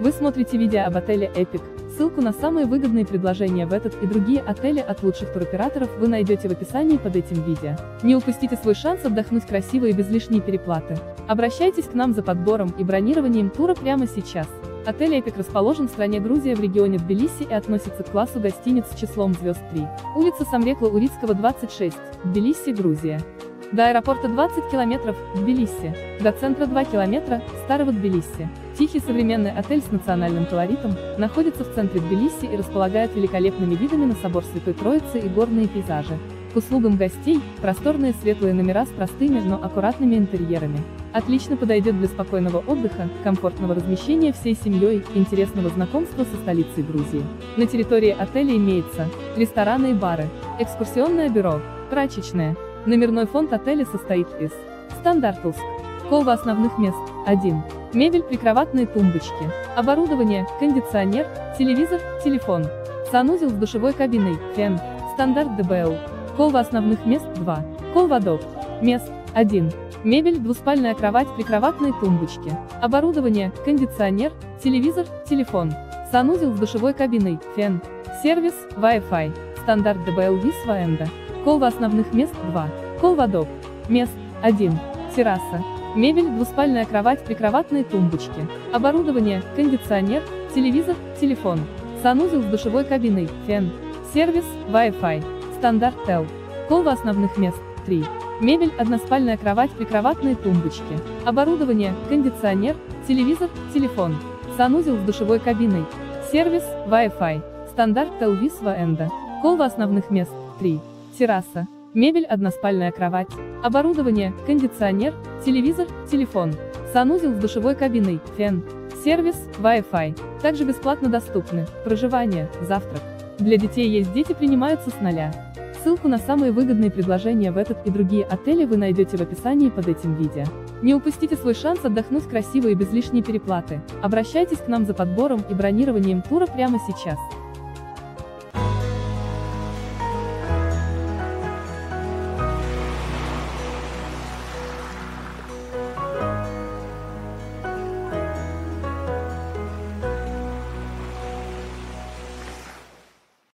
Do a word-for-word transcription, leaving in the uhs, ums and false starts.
Вы смотрите видео об отеле Epic. Ссылку на самые выгодные предложения в этот и другие отели от лучших туроператоров вы найдете в описании под этим видео. Не упустите свой шанс отдохнуть красиво и без лишней переплаты. Обращайтесь к нам за подбором и бронированием тура прямо сейчас. Отель Epic расположен в стране Грузия в регионе Тбилиси и относится к классу гостиниц с числом звезд три. Улица Самрекла Урицкого, двадцать шесть, Тбилиси, Грузия. До аэропорта двадцать километров, Тбилиси. До центра два километра, Старого Тбилиси. Тихий современный отель с национальным колоритом находится в центре Тбилиси и располагает великолепными видами на собор Святой Троицы и горные пейзажи. К услугам гостей – просторные светлые номера с простыми, но аккуратными интерьерами. Отлично подойдет для спокойного отдыха, комфортного размещения всей семьей и интересного знакомства со столицей Грузии. На территории отеля имеются рестораны и бары, экскурсионное бюро, прачечная. Номерной фонд отеля состоит из стандартуск, холла основных мест, один, мебель, прикроватные тумбочки, оборудование, кондиционер, телевизор, телефон, санузел с душевой кабиной, фен, стандарт ДБЛ, холла основных мест, два, холла доп. Мест, один, мебель, двуспальная кровать, прикроватные тумбочки, оборудование, кондиционер, телевизор, телефон, санузел с душевой кабиной, фен, сервис, Wi-Fi, стандарт ДБЛ Висваэнда. Холла основных мест, два, холла доп. Мест, один, терраса, мебель, двуспальная кровать, прикроватные тумбочки, оборудование, кондиционер, телевизор, телефон, санузел с душевой кабиной, фен, сервис, Wi-Fi, стандарт Т Л. Холла основных мест, три, мебель, односпальная кровать, прикроватные тумбочки, оборудование, кондиционер, телевизор, телефон, санузел с душевой кабиной, сервис, Wi-Fi, стандарт Т Л Висваэнда. Холла основных мест, три. Терраса, мебель, односпальная кровать, оборудование, кондиционер, телевизор, телефон, санузел с душевой кабиной, фен, сервис, Wi-Fi. Также бесплатно доступны проживание, завтрак. Для детей есть дети принимаются с нуля. Ссылку на самые выгодные предложения в этот и другие отели вы найдете в описании под этим видео. Не упустите свой шанс отдохнуть красиво и без лишней переплаты. Обращайтесь к нам за подбором и бронированием тура прямо сейчас.